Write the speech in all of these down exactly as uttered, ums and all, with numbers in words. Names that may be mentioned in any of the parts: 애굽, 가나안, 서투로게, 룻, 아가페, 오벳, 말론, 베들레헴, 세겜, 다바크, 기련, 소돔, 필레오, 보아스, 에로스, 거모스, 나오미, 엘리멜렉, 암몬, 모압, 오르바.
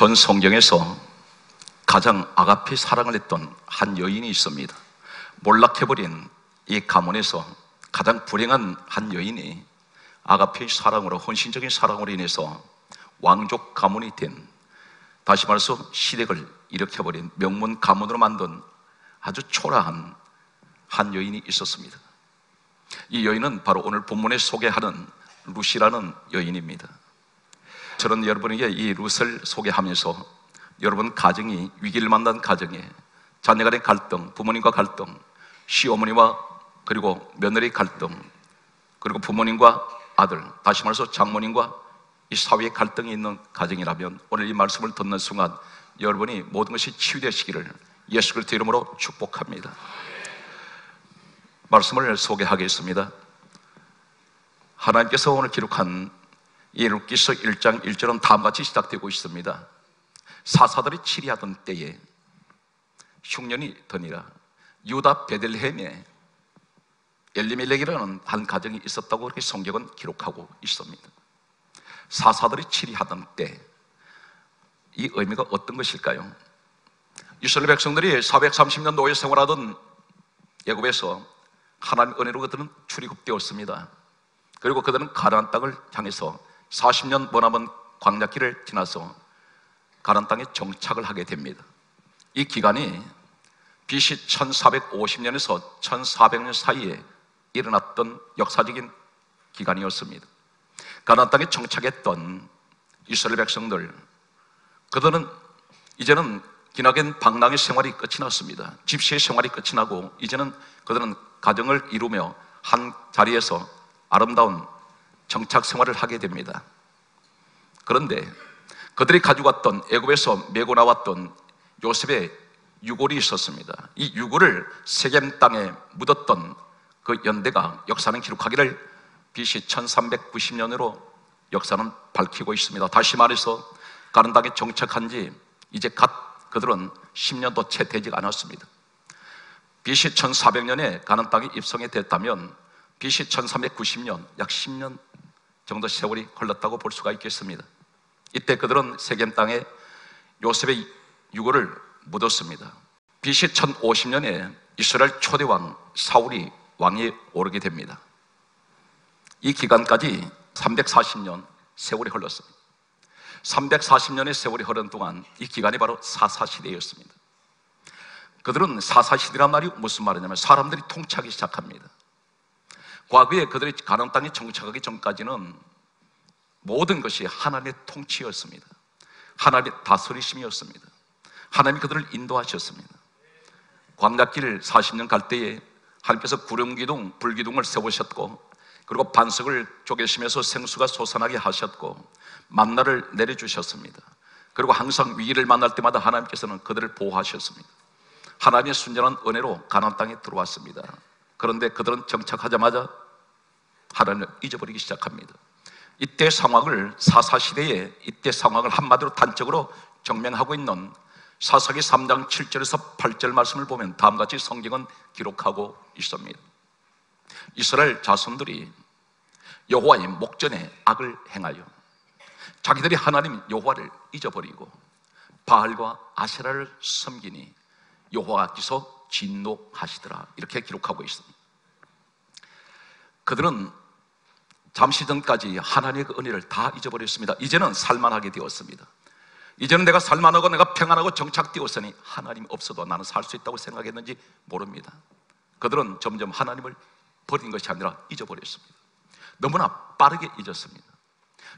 전 성경에서 가장 아가페 사랑을 했던 한 여인이 있습니다. 몰락해버린 이 가문에서 가장 불행한 한 여인이 아가페의 사랑으로, 헌신적인 사랑으로 인해서 왕족 가문이 된, 다시 말해서 시댁을 일으켜버린 명문 가문으로 만든 아주 초라한 한 여인이 있었습니다. 이 여인은 바로 오늘 본문에 소개하는 룻이라는 여인입니다. 저는 여러분에게 이 룻을 소개하면서 여러분 가정이 위기를 만난 가정에 자녀 간의 갈등, 부모님과 갈등, 시어머니와 그리고 며느리 갈등, 그리고 부모님과 아들, 다시 말해서 장모님과 이 사회의 갈등이 있는 가정이라면 오늘 이 말씀을 듣는 순간 여러분이 모든 것이 치유되시기를 예수 그리스도 이름으로 축복합니다. 말씀을 소개하겠습니다. 하나님께서 오늘 기록한 이 룻기서 일 장 일 절은 다음같이 시작되고 있습니다. 사사들이 치리하던 때에 흉년이 드니라. 유다 베들레헴에 엘리멜렉이라는 한 가정이 있었다고 이렇게 성경은 기록하고 있습니다. 사사들이 치리하던 때, 이 의미가 어떤 것일까요? 이스라엘 백성들이 사백삼십 년 노예 생활하던 애굽에서 하나님의 은혜로 그들은 출애굽되었습니다. 그리고 그들은 가나안 땅을 향해서 사십 년 머나먼 광야길을 지나서 가나안 땅에 정착을 하게 됩니다. 이 기간이 비씨 천사백오십 년에서 천사백 년 사이에 일어났던 역사적인 기간이었습니다. 가나안 땅에 정착했던 이스라엘 백성들, 그들은 이제는 기나긴 방랑의 생활이 끝이 났습니다. 집시의 생활이 끝이 나고 이제는 그들은 가정을 이루며 한 자리에서 아름다운 정착 생활을 하게 됩니다. 그런데 그들이 가지고 왔던, 애굽에서 메고 나왔던 요셉의 유골이 있었습니다. 이 유골을 세겜 땅에 묻었던 그 연대가 역사는 기록하기를 비씨 천삼백구십 년으로 역사는 밝히고 있습니다. 다시 말해서 가나안 땅에 정착한 지 이제 갓 그들은 십 년도 채 되지 않았습니다. 비씨 천사백 년에 가나안 땅에 입성이 됐다면 비씨 천삼백구십 년, 약 십 년 정도 세월이 걸렸다고 볼 수가 있겠습니다. 이때 그들은 세겜 땅에 요셉의 유골을 묻었습니다. 비씨 천오십 년에 이스라엘 초대왕 사울이 왕위에 오르게 됩니다. 이 기간까지 삼백사십 년 세월이 흘렀습니다. 삼백사십 년의 세월이 흐른 동안 이 기간이 바로 사사시대였습니다. 그들은 사사시대란 말이 무슨 말이냐면 사람들이 통치하기 시작합니다. 과거에 그들이 가나안 땅에 정착하기 전까지는 모든 것이 하나님의 통치였습니다. 하나님의 다스리심이었습니다. 하나님이 그들을 인도하셨습니다. 광야길 사십 년 갈 때에 하나님께서 구름기둥, 불기둥을 세우셨고, 그리고 반석을 쪼개시면서 생수가 솟아나게 하셨고, 만나를 내려주셨습니다. 그리고 항상 위기를 만날 때마다 하나님께서는 그들을 보호하셨습니다. 하나님의 순전한 은혜로 가나안 땅에 들어왔습니다. 그런데 그들은 정착하자마자 하나님을 잊어버리기 시작합니다. 이때 상황을, 사사시대에 이때 상황을 한마디로 단적으로 정명하고 있는 사사기 삼 장 칠 절에서 팔 절 말씀을 보면 다음같이 성경은 기록하고 있습니다. 이스라엘 자손들이 여호와의 목전에 악을 행하여 자기들이 하나님 여호와를 잊어버리고 바알과 아세라를 섬기니 여호와께서 진노하시더라, 이렇게 기록하고 있습니다. 그들은 잠시 전까지 하나님의 그 은혜를 다 잊어버렸습니다. 이제는 살만하게 되었습니다. 이제는 내가 살만하고 내가 평안하고 정착되었으니 하나님 없어도 나는 살 수 있다고 생각했는지 모릅니다. 그들은 점점 하나님을 버린 것이 아니라 잊어버렸습니다. 너무나 빠르게 잊었습니다.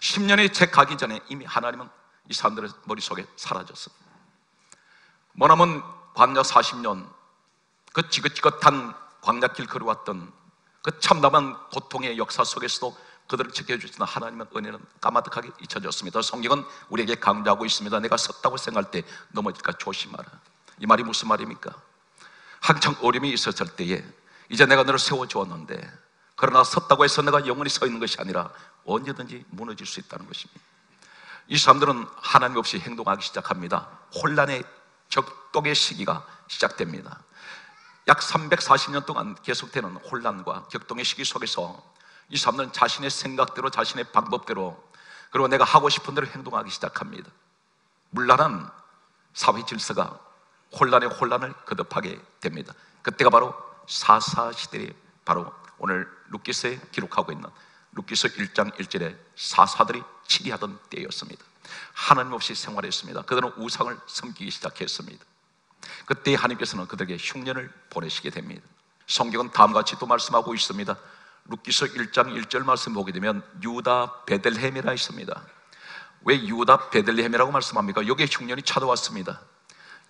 십 년이 채 가기 전에 이미 하나님은 이 사람들의 머릿속에 사라졌습니다. 머나먼 광야 사십 년, 그 지긋지긋한 광야길 걸어왔던 그 참담한 고통의 역사 속에서도 그들을 지켜주시는 하나님의 은혜는 까마득하게 잊혀졌습니다. 성경은 우리에게 강조하고 있습니다. 내가 섰다고 생각할 때 넘어질까 조심하라. 이 말이 무슨 말입니까? 한창 어려움이 있었을 때에 이제 내가 너를 세워주었는데, 그러나 섰다고 해서 내가 영원히 서 있는 것이 아니라 언제든지 무너질 수 있다는 것입니다. 이 사람들은 하나님 없이 행동하기 시작합니다. 혼란의 격동의 시기가 시작됩니다. 약 삼백사십 년 동안 계속되는 혼란과 격동의 시기 속에서 이 사람들은 자신의 생각대로, 자신의 방법대로, 그리고 내가 하고 싶은 대로 행동하기 시작합니다. 물란한 사회 질서가 혼란의 혼란을 거듭하게 됩니다. 그때가 바로 사사시대에 바로 오늘 룻기서에 기록하고 있는 룻기서 일 장 일 절에 사사들이 치리하던 때였습니다. 하나님 없이 생활했습니다. 그들은 우상을 섬기기 시작했습니다. 그때 하나님께서는 그들에게 흉년을 보내시게 됩니다. 성경은 다음과 같이 또 말씀하고 있습니다. 룻기서 일 장 일 절 말씀 보게 되면 유다 베들레헴이라 있습니다. 왜 유다 베들레헴이라고 말씀합니까? 여기에 흉년이 찾아왔습니다.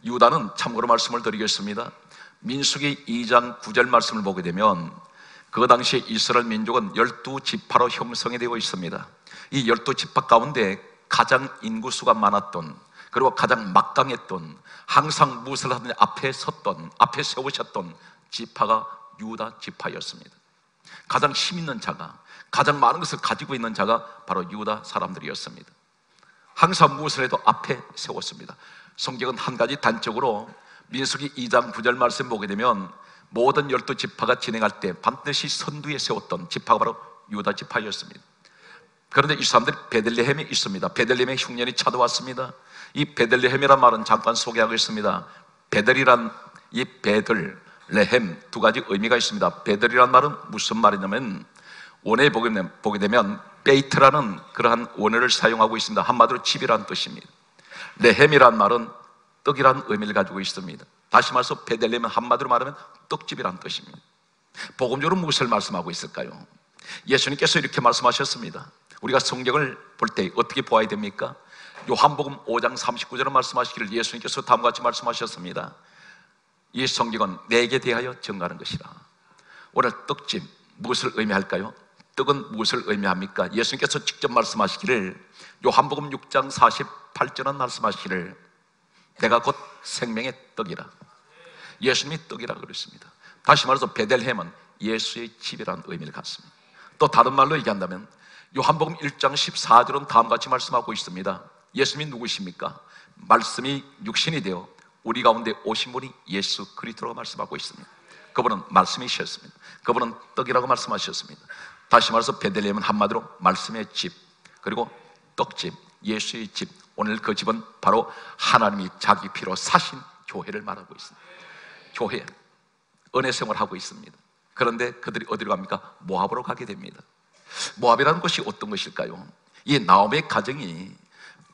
유다는 참고로 말씀을 드리겠습니다. 민수기 이 장 구 절 말씀을 보게 되면 그 당시에 이스라엘 민족은 열두 지파로 형성이 되어 있습니다. 이 열두 지파 가운데 가장 인구수가 많았던, 그리고 가장 막강했던, 항상 무엇을 하든지 앞에 섰던, 앞에 세우셨던 지파가 유다 지파였습니다. 가장 힘 있는 자가, 가장 많은 것을 가지고 있는 자가 바로 유다 사람들이었습니다. 항상 무엇을 해도 앞에 세웠습니다. 성경은 한 가지 단적으로 민수기 이 장 구 절 말씀 보게 되면 모든 열두 지파가 진행할 때 반드시 선두에 세웠던 지파가 바로 유다 지파였습니다. 그런데 이 사람들이 베들레헴에 있습니다. 베들레헴에 흉년이 찾아왔습니다. 이 베들레헴이란 말은 잠깐 소개하겠습니다. 베들이란 이 베들레헴 두 가지 의미가 있습니다. 베들이란 말은 무슨 말이냐면 원어에 보게 되면 베이트라는 그러한 원어를 사용하고 있습니다. 한마디로 집이란 뜻입니다. 레헴이란 말은 떡이란 의미를 가지고 있습니다. 다시 말해서 베들레헴은 한마디로 말하면 떡집이란 뜻입니다. 복음적으로 무엇을 말씀하고 있을까요? 예수님께서 이렇게 말씀하셨습니다. 우리가 성경을 볼 때 어떻게 보아야 됩니까? 요한복음 오 장 삼십구 절을 말씀하시기를 예수님께서 다음과 같이 말씀하셨습니다. 이 성경은 내게 대하여 증거하는 것이라. 오늘 떡집 무엇을 의미할까요? 떡은 무엇을 의미합니까? 예수님께서 직접 말씀하시기를 요한복음 육 장 사십팔 절은 말씀하시기를 내가 곧 생명의 떡이라. 예수님이 떡이라 그랬습니다. 다시 말해서 베들레헴은 예수의 집이라는 의미를 갖습니다. 또 다른 말로 얘기한다면 요한복음 일 장 십사 절은 다음과 같이 말씀하고 있습니다. 예수님이 누구십니까? 말씀이 육신이 되어 우리 가운데 오신 분이 예수 그리스도라고 말씀하고 있습니다. 그분은 말씀이셨습니다. 그분은 떡이라고 말씀하셨습니다. 다시 말해서 베들레헴은 한마디로 말씀의 집, 그리고 떡집, 예수의 집. 오늘 그 집은 바로 하나님이 자기 피로 사신 교회를 말하고 있습니다. 교회, 은혜 생활하고 있습니다. 그런데 그들이 어디로 갑니까? 모압으로 가게 됩니다. 모압이라는 것이 어떤 것일까요? 이 나오미의 가정이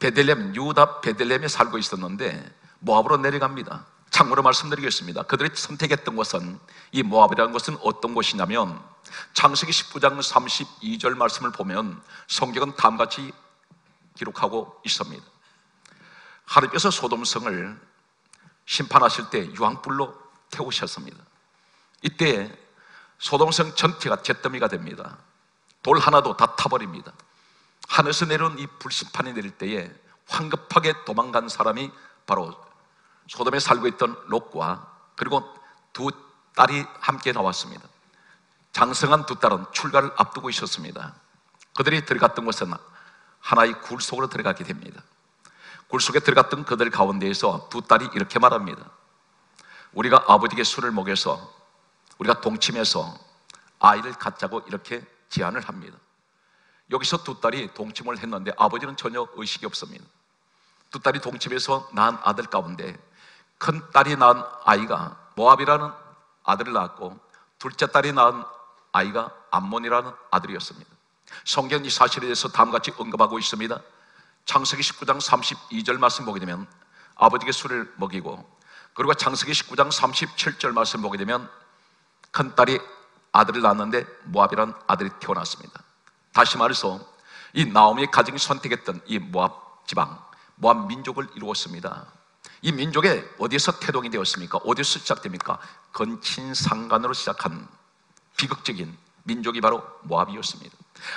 베들레헴, 유다 베들레헴에 살고 있었는데 모압으로 내려갑니다. 참고로 말씀드리겠습니다. 그들이 선택했던 것은, 이 모압이라는 것은 어떤 곳이냐면 창세기 십구 장 삼십이 절 말씀을 보면 성경은 다음과 같이 기록하고 있습니다. 하나님께서 소돔성을 심판하실 때 유황불로 태우셨습니다. 이때 소돔성 전체가 잿더미가 됩니다. 돌 하나도 다 타버립니다. 하늘에서 내려온 이 불심판이 내릴 때에 황급하게 도망간 사람이 바로 소돔에 살고 있던 롯과 그리고 두 딸이 함께 나왔습니다. 장성한 두 딸은 출가를 앞두고 있었습니다. 그들이 들어갔던 곳은 하나의 굴 속으로 들어가게 됩니다. 굴 속에 들어갔던 그들 가운데에서 두 딸이 이렇게 말합니다. 우리가 아버지에게 술을 먹여서 우리가 동침해서 아이를 갖자고 이렇게 제안을 합니다. 여기서 두 딸이 동침을 했는데 아버지는 전혀 의식이 없습니다. 두 딸이 동침해서 낳은 아들 가운데 큰 딸이 낳은 아이가 모압이라는 아들을 낳았고 둘째 딸이 낳은 아이가 암몬이라는 아들이었습니다. 성경은 이 사실에 대해서 다음과 같이 언급하고 있습니다. 창세기 십구 장 삼십이 절 말씀 보게 되면 아버지에게 술을 먹이고, 그리고 창세기 십구 장 삼십칠 절 말씀 보게 되면 큰 딸이 아들을 낳았는데 모압이라는 아들이 태어났습니다. 다시 말해서 이 나오미의 가정이 선택했던 이 모압 지방, 모압 민족을 이루었습니다. 이 민족에 어디에서 태동이 되었습니까? 어디에서 시작됩니까? 건친상간으로 시작한 비극적인 민족이 바로 모압이었습니다.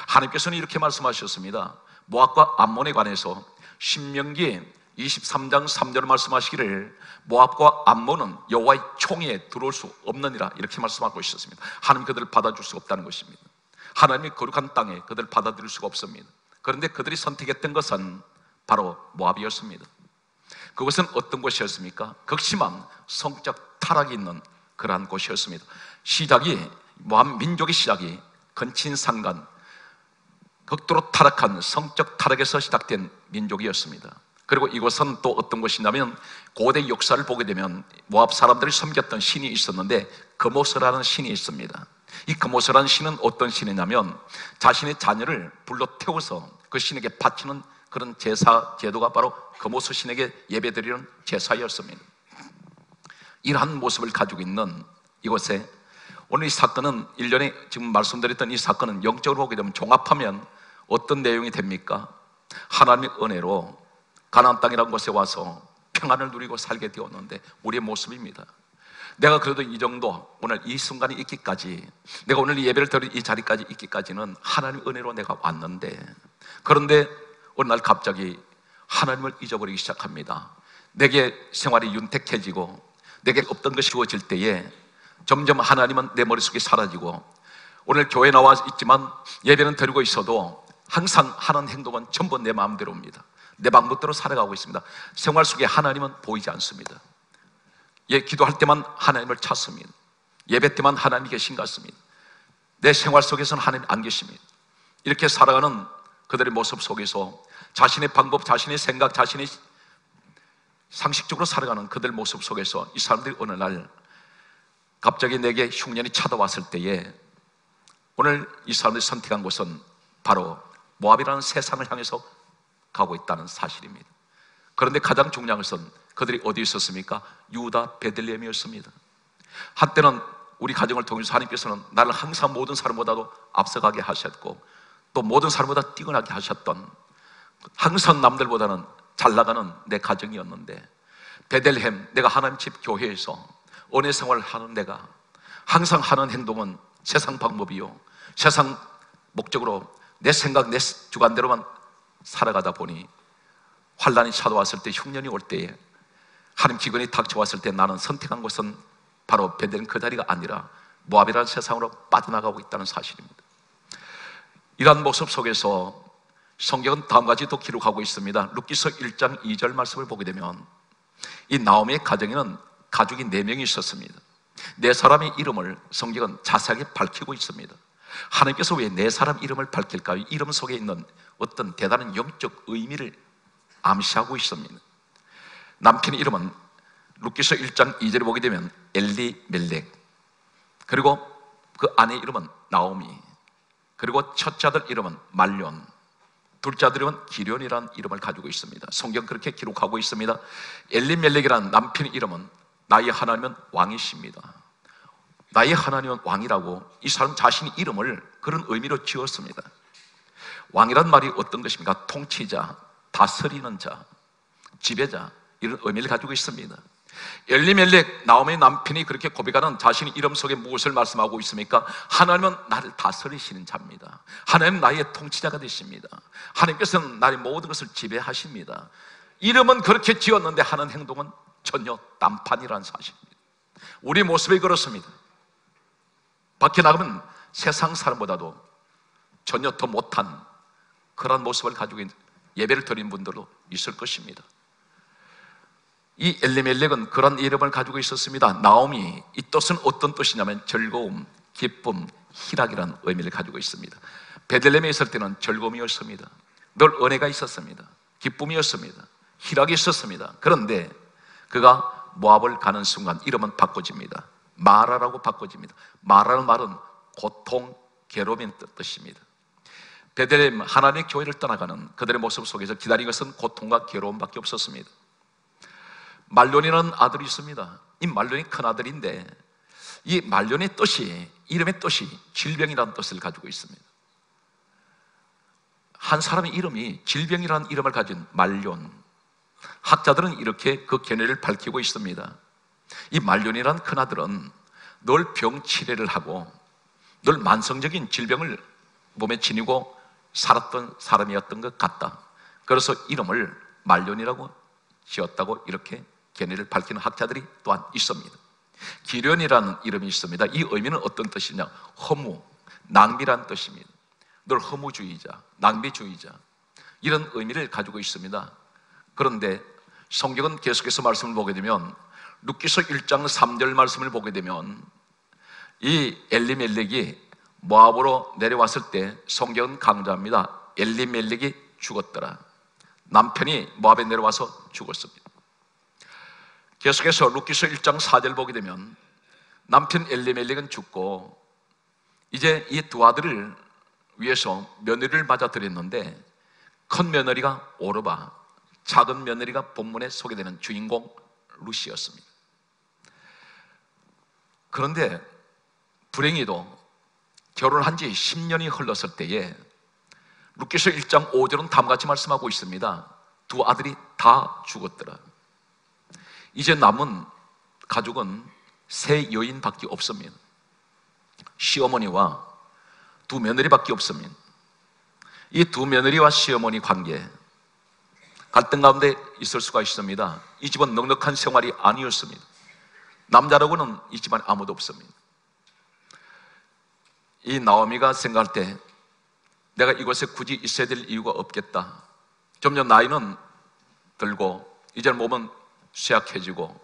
하나님께서는 이렇게 말씀하셨습니다. 모압과 암몬에 관해서 신명기 이십삼 장 삼 절 말씀하시기를 모압과 암몬은 여호와의 총회에 들어올 수 없느니라 이렇게 말씀하고 있었습니다. 하나님 그들을 받아줄 수 없다는 것입니다. 하나님이 거룩한 땅에 그들을 받아들일 수가 없습니다. 그런데 그들이 선택했던 것은 바로 모압이었습니다. 그것은 어떤 곳이었습니까? 극심한 성적 타락이 있는 그러한 곳이었습니다. 시작이, 모압 민족의 시작이 건친상간, 극도로 타락한 성적 타락에서 시작된 민족이었습니다. 그리고 이곳은 또 어떤 곳이냐면 고대 역사를 보게 되면 모압 사람들이 섬겼던 신이 있었는데 거모스라는 신이 있습니다. 이 거모스라는 신은 어떤 신이냐면 자신의 자녀를 불러 태워서 그 신에게 바치는 그런 제사 제도가 바로 거모스 신에게 예배드리는 제사였습니다. 이러한 모습을 가지고 있는 이곳에 오늘 이 사건은 일련의 지금 말씀드렸던 이 사건은 영적으로 보게 되면 종합하면 어떤 내용이 됩니까? 하나님의 은혜로 가나안 땅이라는 곳에 와서 평안을 누리고 살게 되었는데 우리의 모습입니다. 내가 그래도 이 정도 오늘 이 순간이 있기까지 내가 오늘 이 예배를 드릴 이 자리까지 있기까지는 하나님의 은혜로 내가 왔는데 그런데 어느 날 갑자기 하나님을 잊어버리기 시작합니다. 내게 생활이 윤택해지고 내게 없던 것이 주어질 때에 점점 하나님은 내 머릿속에 사라지고 오늘 교회 나와 있지만 예배는 드리고 있어도 항상 하는 행동은 전부 내 마음대로입니다. 내 방법대로 살아가고 있습니다. 생활 속에 하나님은 보이지 않습니다. 예, 기도할 때만 하나님을 찾습니다. 예배 때만 하나님이 계신 것 같습니다. 내 생활 속에서는 하나님이 안 계십니다. 이렇게 살아가는 그들의 모습 속에서 자신의 방법, 자신의 생각, 자신의 상식적으로 살아가는 그들 모습 속에서 이 사람들이 어느 날 갑자기 내게 흉년이 찾아왔을 때에 오늘 이 사람들이 선택한 곳은 바로 모압이라는 세상을 향해서 가고 있다는 사실입니다. 그런데 가장 중요한 것은 그들이 어디에 있었습니까? 유다 베들레헴이었습니다. 한때는 우리 가정을 통해서 하나님께서는 나를 항상 모든 사람보다도 앞서가게 하셨고 또 모든 사람보다 뛰어나게 하셨던 항상 남들보다는 잘 나가는 내 가정이었는데 베들레헴 내가 하나님 집 교회에서 은혜 생활을 하는 내가 항상 하는 행동은 세상 방법이요 세상 목적으로 내 생각 내 주관대로만 살아가다 보니 환란이 찾아왔을 때 흉년이 올 때에 하나님 기근이 닥쳐왔을 때 나는 선택한 것은 바로 베델은 그 자리가 아니라 모압이라는 세상으로 빠져나가고 있다는 사실입니다. 이러한 모습 속에서 성경은 다음과 같이 또 기록하고 있습니다. 룻기서 일 장 이 절 말씀을 보게 되면 이 나오미의 가정에는 가족이 네 명이 있었습니다. 네 사람의 이름을 성경은 자세하게 밝히고 있습니다. 하나님께서 왜 네 사람 이름을 밝힐까요? 이름 속에 있는 어떤 대단한 영적 의미를 암시하고 있습니다. 남편의 이름은 룻기서 일 장 이 절에 보게 되면 엘리멜렉, 그리고 그 아내의 이름은 나오미, 그리고 첫째 아들 이름은 말론, 둘째 아들은 기련이라는 이름을 가지고 있습니다. 성경 그렇게 기록하고 있습니다. 엘리멜렉이라는 남편의 이름은 나의 하나님은 왕이십니다. 나의 하나님은 왕이라고 이 사람 자신의 이름을 그런 의미로 지었습니다. 왕이란 말이 어떤 것입니까? 통치자, 다스리는 자, 지배자 이런 의미를 가지고 있습니다. 엘리멜렉 나오미의 남편이 그렇게 고백하는 자신의 이름 속에 무엇을 말씀하고 있습니까? 하나님은 나를 다스리시는 자입니다. 하나님은 나의 통치자가 되십니다. 하나님께서는 나의 모든 것을 지배하십니다. 이름은 그렇게 지었는데 하는 행동은 전혀 딴판이라는 사실입니다. 우리 모습이 그렇습니다. 밖에 나가면 세상 사람보다도 전혀 더 못한 그런 모습을 가지고 있는 예배를 드린 분들도 있을 것입니다. 이 엘리멜렉은 그런 이름을 가지고 있었습니다. 나오미, 이 뜻은 어떤 뜻이냐면 즐거움, 기쁨, 희락이라는 의미를 가지고 있습니다. 베들레헴에 있을 때는 즐거움이었습니다. 늘 은혜가 있었습니다. 기쁨이었습니다. 희락이 있었습니다. 그런데 그가 모압을 가는 순간 이름은 바꿔집니다. 마라라고 바꿔집니다. 마라는 말은 고통, 괴로움인 뜻입니다. 베들레헴 하나님의 교회를 떠나가는 그들의 모습 속에서 기다린 것은 고통과 괴로움밖에 없었습니다. 말론이라는 아들이 있습니다. 이 말론이 큰 아들인데 이 말론의 뜻이 이름의 뜻이 질병이라는 뜻을 가지고 있습니다. 한 사람의 이름이 질병이라는 이름을 가진 말론, 학자들은 이렇게 그 견해를 밝히고 있습니다. 이 말론이라는 큰아들은 늘 병치레를 하고 늘 만성적인 질병을 몸에 지니고 살았던 사람이었던 것 같다. 그래서 이름을 말론이라고 지었다고 이렇게 견해를 밝히는 학자들이 또한 있습니다. 기련이라는 이름이 있습니다. 이 의미는 어떤 뜻이냐? 허무, 낭비라는 뜻입니다. 늘 허무주의자, 낭비주의자 이런 의미를 가지고 있습니다. 그런데 성경은 계속해서 말씀을 보게 되면 룻기서 일 장 삼 절 말씀을 보게 되면 이 엘리멜렉이 모압으로 내려왔을 때 성경은 강조합니다. 엘리멜렉이 죽었더라. 남편이 모압에 내려와서 죽었습니다. 계속해서 룻기서 일 장 사 절을 보게 되면 남편 엘리멜렉은 죽고 이제 이 두 아들을 위해서 며느리를 맞아들였는데 큰 며느리가 오르바, 작은 며느리가 본문에 소개되는 주인공 룻이었습니다. 그런데 불행히도 결혼한 지 십 년이 흘렀을 때에 룻기서 일 장 오 절은 다음같이 말씀하고 있습니다. 두 아들이 다 죽었더라. 이제 남은 가족은 세 여인밖에 없습니다. 시어머니와 두 며느리밖에 없습니다. 이 두 며느리와 시어머니 관계, 갈등 가운데 있을 수가 있습니다. 이 집은 넉넉한 생활이 아니었습니다. 남자라고는 이 집안에 아무도 없습니다. 이 나오미가 생각할 때 내가 이곳에 굳이 있어야 될 이유가 없겠다. 점점 나이는 들고 이제는 몸은 쇠약해지고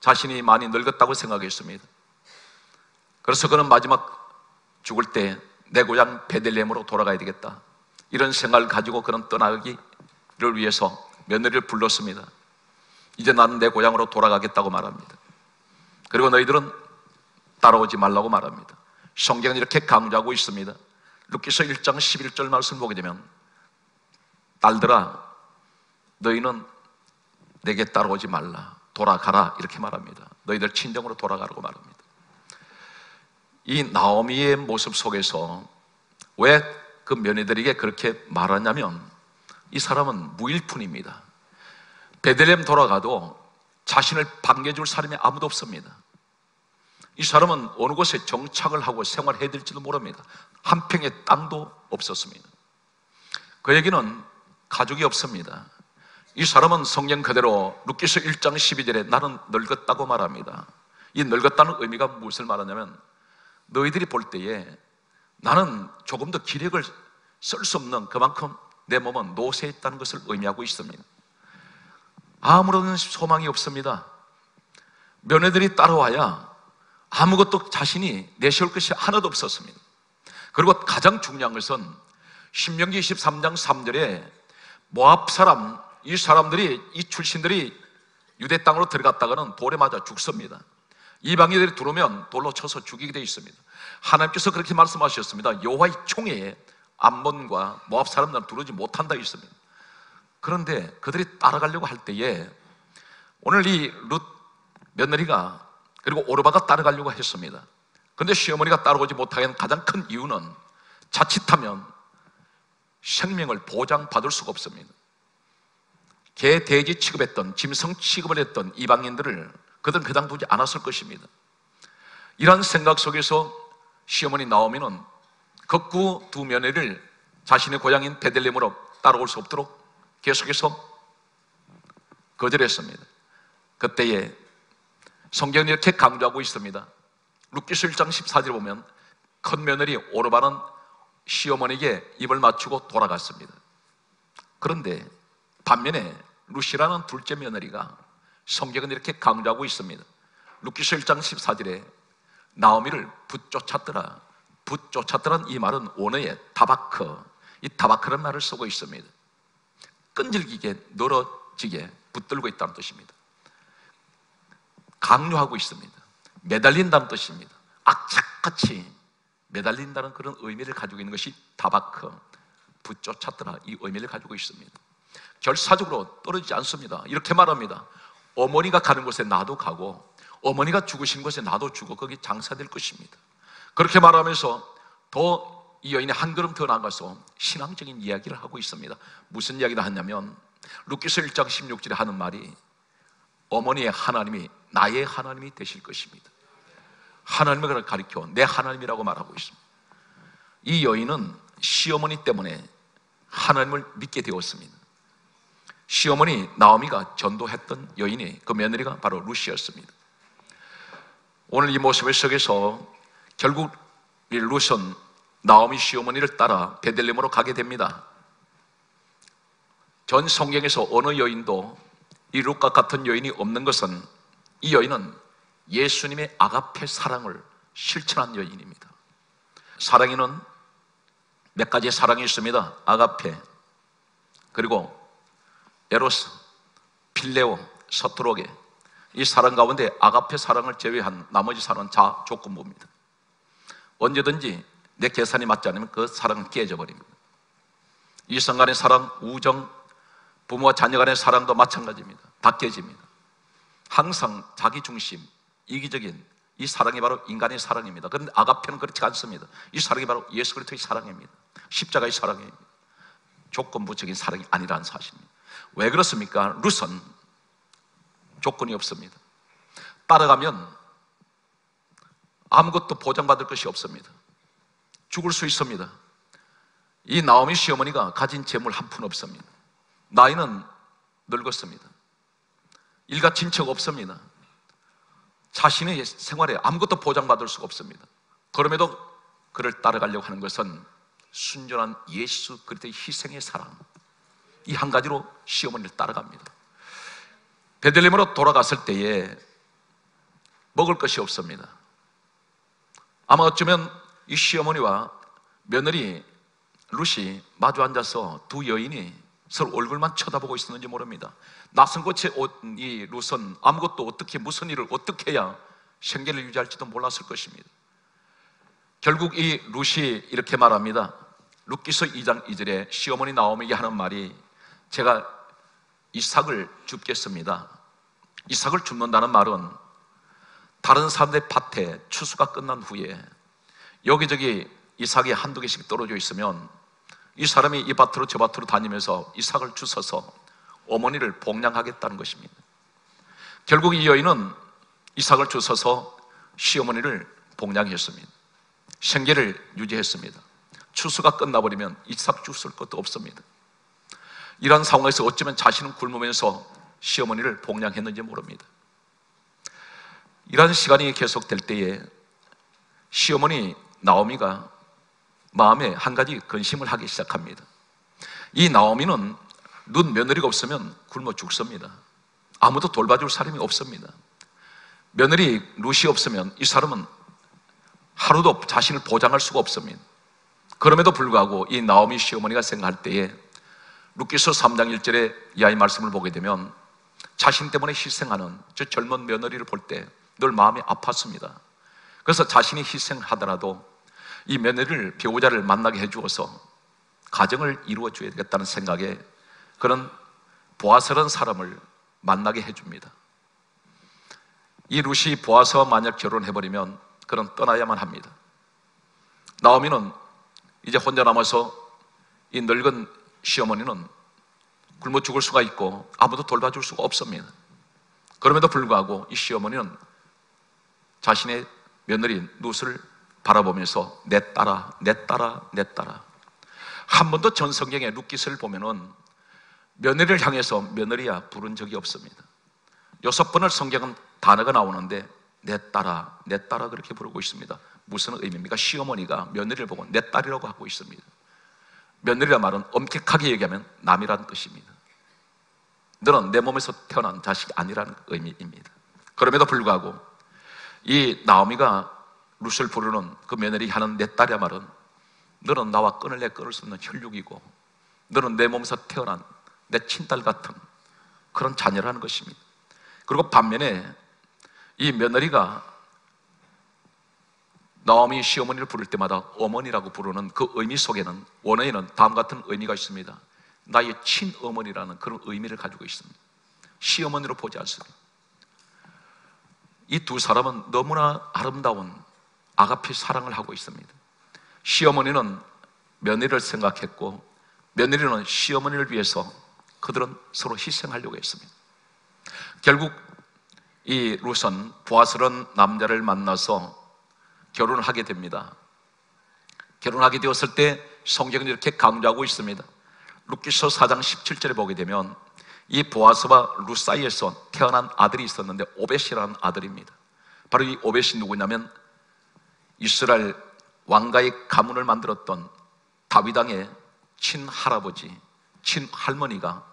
자신이 많이 늙었다고 생각했습니다. 그래서 그는 마지막 죽을 때 내 고향 베들레헴으로 돌아가야 되겠다. 이런 생각을 가지고 그는 떠나기를 위해서 며느리를 불렀습니다. 이제 나는 내 고향으로 돌아가겠다고 말합니다. 그리고 너희들은 따라오지 말라고 말합니다. 성경은 이렇게 강조하고 있습니다. 룻기서 일 장 십일 절 말씀 보게 되면 딸들아 너희는 내게 따라오지 말라, 돌아가라 이렇게 말합니다. 너희들 친정으로 돌아가라고 말합니다. 이 나오미의 모습 속에서 왜 그 며느리들에게 그렇게 말하냐면 이 사람은 무일푼입니다. 베들레헴 돌아가도 자신을 반겨줄 사람이 아무도 없습니다. 이 사람은 어느 곳에 정착을 하고 생활해야 될지도 모릅니다. 한 평의 땅도 없었습니다. 그에게는 가족이 없습니다. 이 사람은 성경 그대로 룻기서 일 장 십이 절에 나는 늙었다고 말합니다. 이 늙었다는 의미가 무엇을 말하냐면 너희들이 볼 때에 나는 조금 더 기력을 쓸 수 없는, 그만큼 내 몸은 노쇠해 있다는 것을 의미하고 있습니다. 아무런 소망이 없습니다. 며느리들이 따라와야 아무것도 자신이 내세울 것이 하나도 없었습니다. 그리고 가장 중요한 것은 신명기 이십삼 장 삼 절에 모압 사람, 이 사람들이, 이 출신들이 유대 땅으로 들어갔다가는 돌에 맞아 죽습니다. 이방인들이 들어오면 돌로 쳐서 죽이게 되어 있습니다. 하나님께서 그렇게 말씀하셨습니다. 여호와의 총에 암몬과 모압 사람들은 들어오지 못한다 했습니다. 그런데 그들이 따라가려고 할 때에 오늘 이 룻 며느리가 그리고 오르바가 따라가려고 했습니다. 그런데 시어머니가 따라오지 못하게 한 가장 큰 이유는 자칫하면 생명을 보장받을 수가 없습니다. 개, 돼지 취급했던, 짐승 취급을 했던 이방인들을 그들은 그냥 두지 않았을 것입니다. 이런 생각 속에서 시어머니 나오미는 극구 두 며느리를 자신의 고향인 베들레헴으로 따라올 수 없도록 계속해서 거절했습니다. 그때에 성경은 이렇게 강조하고 있습니다. 룻기서 일 장 십사 절 보면 큰 며느리 오르바는 시어머니에게 입을 맞추고 돌아갔습니다. 그런데 반면에 룻이라는 둘째 며느리가, 성경은 이렇게 강조하고 있습니다. 룻기서 일 장 십사 절에 나오미를 붙쫓았더라. 붙쫓았더라는 이 말은 원어에 다바크, 이 다바크라는 말을 쓰고 있습니다. 끈질기게, 늘어지게 붙들고 있다는 뜻입니다. 강요하고 있습니다. 매달린다는 뜻입니다. 악착같이 매달린다는 그런 의미를 가지고 있는 것이 다바크, 붙쫓았더라, 이 의미를 가지고 있습니다. 결사적으로 떨어지지 않습니다. 이렇게 말합니다. 어머니가 가는 곳에 나도 가고 어머니가 죽으신 곳에 나도 죽어 거기 장사될 것입니다. 그렇게 말하면서 더 이 여인이 한 걸음 더 나가서 신앙적인 이야기를 하고 있습니다. 무슨 이야기를 하냐면 룻기서 일 장 십육 절에 하는 말이 어머니의 하나님이 나의 하나님이 되실 것입니다. 하나님을 가리켜 내 하나님이라고 말하고 있습니다. 이 여인은 시어머니 때문에 하나님을 믿게 되었습니다. 시어머니 나오미가 전도했던 여인이, 그 며느리가 바로 룻이었습니다. 오늘 이 모습 속에서 결국 이 룻은 나오미 시어머니를 따라 베들레헴으로 가게 됩니다. 전 성경에서 어느 여인도 이 룻과 같은 여인이 없는 것은 이 여인은 예수님의 아가페 사랑을 실천한 여인입니다. 사랑에는 몇 가지의 사랑이 있습니다. 아가페, 그리고 에로스, 필레오, 서투로게, 이 사랑 가운데 아가페 사랑을 제외한 나머지 사랑은 다 조건부입니다. 언제든지 내 계산이 맞지 않으면 그 사랑은 깨져 버립니다. 이성 간의 사랑, 우정, 부모와 자녀 간의 사랑도 마찬가지입니다. 다 깨집니다. 항상 자기 중심, 이기적인 이 사랑이 바로 인간의 사랑입니다. 그런데 아가페는 그렇지 않습니다. 이 사랑이 바로 예수 그리스도의 사랑입니다. 십자가의 사랑입니다. 조건부적인 사랑이 아니라는 사실입니다. 왜 그렇습니까? 룻은 조건이 없습니다. 따라가면 아무것도 보장받을 것이 없습니다. 죽을 수 있습니다. 이 나오미 시어머니가 가진 재물 한 푼 없습니다. 나이는 늙었습니다. 일가 친척 없습니다. 자신의 생활에 아무것도 보장받을 수가 없습니다. 그럼에도 그를 따라가려고 하는 것은 순전한 예수 그리스도의 희생의 사랑, 이 한 가지로 시어머니를 따라갑니다. 베들레헴으로 돌아갔을 때에 먹을 것이 없습니다. 아마 어쩌면 이 시어머니와 며느리 룻이 마주 앉아서 두 여인이 서로 얼굴만 쳐다보고 있었는지 모릅니다. 낯선 곳에 이 룻은 아무것도 어떻게, 무슨 일을 어떻게 해야 생계를 유지할지도 몰랐을 것입니다. 결국 이 룻이 이렇게 말합니다. 룻기서 이 장 이 절에 시어머니 나오미에게 하는 말이, 제가 이삭을 줍겠습니다. 이삭을 줍는다는 말은 다른 사람들의 밭에 추수가 끝난 후에 여기저기 이삭이 한두 개씩 떨어져 있으면 이 사람이 이 밭으로 저 밭으로 다니면서 이삭을 주워서 어머니를 봉양하겠다는 것입니다. 결국 이 여인은 이삭을 주워서 시어머니를 봉양했습니다. 생계를 유지했습니다. 추수가 끝나버리면 이삭 주울 것도 없습니다. 이런 상황에서 어쩌면 자신은 굶으면서 시어머니를 봉양했는지 모릅니다. 이런 시간이 계속될 때에 시어머니 나오미가 마음에 한 가지 근심을 하기 시작합니다. 이 나오미는 룻 며느리가 없으면 굶어 죽습니다. 아무도 돌봐줄 사람이 없습니다. 며느리 룻이 없으면 이 사람은 하루도 자신을 보장할 수가 없습니다. 그럼에도 불구하고 이 나오미 시어머니가 생각할 때에 룻기서 삼 장 일 절에 이하의 말씀을 보게 되면 자신 때문에 희생하는 저 젊은 며느리를 볼 때 늘 마음이 아팠습니다. 그래서 자신이 희생하더라도 이 며느리를, 배우자를 만나게 해주어서 가정을 이루어줘야 되겠다는 생각에 그런 보아스러운 사람을 만나게 해줍니다. 이 룻이 보아스와 만약 결혼해버리면 그는 떠나야만 합니다. 나오미는 이제 혼자 남아서 이 늙은 시어머니는 굶어 죽을 수가 있고 아무도 돌봐줄 수가 없습니다. 그럼에도 불구하고 이 시어머니는 자신의 며느리 룻을 바라보면서 내 딸아, 내 딸아, 내 딸아. 한 번도 전 성경의 룻기서를 보면은 며느리를 향해서 며느리야 부른 적이 없습니다. 여섯 번을 성경은 단어가 나오는데 내 딸아, 내 딸아 그렇게 부르고 있습니다. 무슨 의미입니까? 시어머니가 며느리를 보고 내 딸이라고 하고 있습니다. 며느리란 말은 엄격하게 얘기하면 남이라는 뜻입니다. 너는 내 몸에서 태어난 자식이 아니라는 의미입니다. 그럼에도 불구하고 이 나오미가 룻을 부르는 그 며느리 하는 내 딸이야 말은 너는 나와 끊을래 끊을 수 없는 혈육이고 너는 내 몸에서 태어난 내 친딸 같은 그런 자녀라는 것입니다. 그리고 반면에 이 며느리가 나오미 시어머니를 부를 때마다 어머니라고 부르는 그 의미 속에는, 원어에는 다음 같은 의미가 있습니다. 나의 친어머니라는 그런 의미를 가지고 있습니다. 시어머니로 보지 않습니다. 이 두 사람은 너무나 아름다운 아가페 사랑을 하고 있습니다. 시어머니는 며느리를 생각했고 며느리는 시어머니를 위해서 그들은 서로 희생하려고 했습니다. 결국 이 룻은 부하스런 남자를 만나서 결혼을 하게 됩니다. 결혼하게 되었을 때 성경은 이렇게 강조하고 있습니다. 룻기서 사 장 십칠 절에 보게 되면 이 보아스와 룻 사이에서 태어난 아들이 있었는데 오벳이라는 아들입니다. 바로 이 오벳이 누구냐면 이스라엘 왕가의 가문을 만들었던 다윗왕의 친할아버지, 친할머니가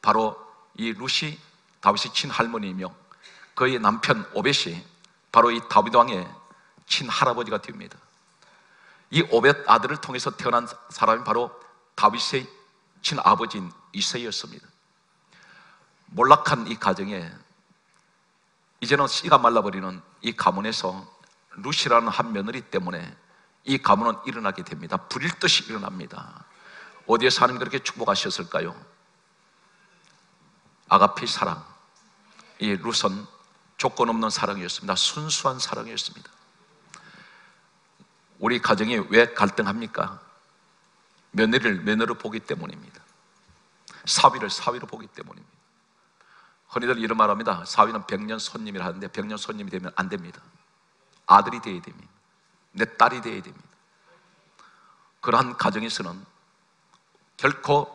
바로 이 룻이 다윗의 친할머니이며 그의 남편 오벳이 바로 이 다윗왕의 친할아버지가 됩니다. 이 오벳 아들을 통해서 태어난 사람이 바로 다윗의 친아버지인 이새였습니다. 몰락한 이 가정에 이제는 씨가 말라버리는 이 가문에서 룻이라는 한 며느리 때문에 이 가문은 일어나게 됩니다. 불일 듯이 일어납니다. 어디에서 하나님 그렇게 축복하셨을까요? 아가페 사랑. 이 룻은 조건 없는 사랑이었습니다. 순수한 사랑이었습니다. 우리 가정이 왜 갈등합니까? 며느리를 며느리로 보기 때문입니다. 사위를 사위로 보기 때문입니다. 흔히들 이런 말합니다. 사위는 백년 손님이라 하는데 백년 손님이 되면 안 됩니다. 아들이 되어야 됩니다. 내 딸이 되어야 됩니다. 그러한 가정에서는 결코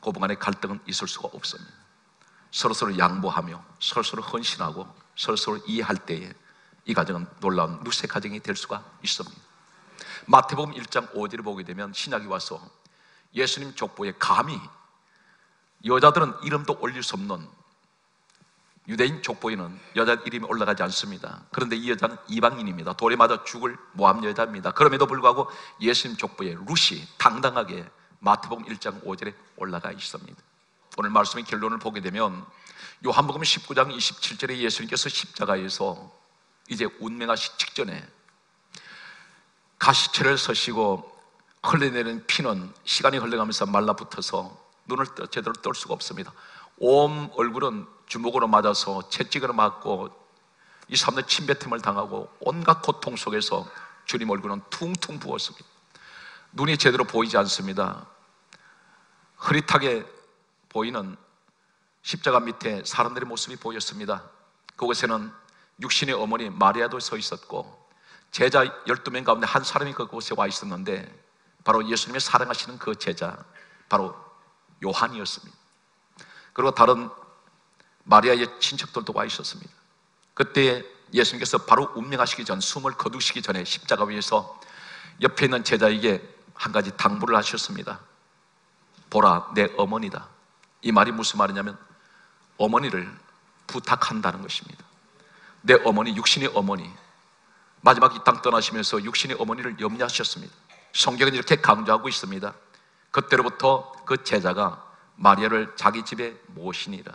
고부간의 갈등은 있을 수가 없습니다. 서로서로 양보하며 서로서로 헌신하고 서로서로 이해할 때에 이 가정은 놀라운 룻의 가정이 될 수가 있습니다. 마태복음 일 장 오 절을 보게 되면 신약이 와서 예수님 족보에 감히 여자들은 이름도 올릴 수 없는 유대인 족보에는 여자 이름이 올라가지 않습니다. 그런데 이 여자는 이방인입니다. 돌에 맞아 죽을 모함 여자입니다. 그럼에도 불구하고 예수님 족보에 룻이 당당하게 마태복음 일 장 오 절에 올라가 있습니다. 오늘 말씀의 결론을 보게 되면 요한복음 십구 장 이십칠 절에 예수님께서 십자가에서 이제 운명하시기 직전에 가시체를 서시고 흘러내리는 피는 시간이 흘러가면서 말라붙어서 눈을 제대로 뜰 수가 없습니다. 온 얼굴은 주먹으로 맞아서 채찍으로 맞고 이 사람들 침뱉음을 당하고 온갖 고통 속에서 주님 얼굴은 퉁퉁 부었습니다. 눈이 제대로 보이지 않습니다. 흐릿하게 보이는 십자가 밑에 사람들의 모습이 보였습니다. 그곳에는 육신의 어머니 마리아도 서 있었고 제자 열두 명 가운데 한 사람이 그곳에 와 있었는데 바로 예수님이 사랑하시는 그 제자 바로 요한이었습니다. 그리고 다른 마리아의 친척들도 와 있었습니다. 그때 예수님께서 바로 운명하시기 전 숨을 거두시기 전에 십자가 위에서 옆에 있는 제자에게 한 가지 당부를 하셨습니다. 보라, 내 어머니다. 이 말이 무슨 말이냐면 어머니를 부탁한다는 것입니다. 내 어머니, 육신의 어머니, 마지막 이 땅 떠나시면서 육신의 어머니를 염려하셨습니다. 성경은 이렇게 강조하고 있습니다. 그때로부터 그 제자가 마리아를 자기 집에 모시니라.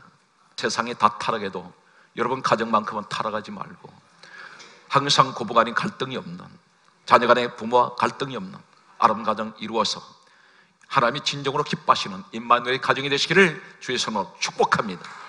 세상에 다 타락해도 여러분 가정만큼은 타락하지 말고 항상 고부간의 갈등이 없는, 자녀간의 부모와 갈등이 없는 아름 가정 이루어서 하나님이 진정으로 기뻐하시는 임마누엘의 가정이 되시기를 주의 손으로 축복합니다.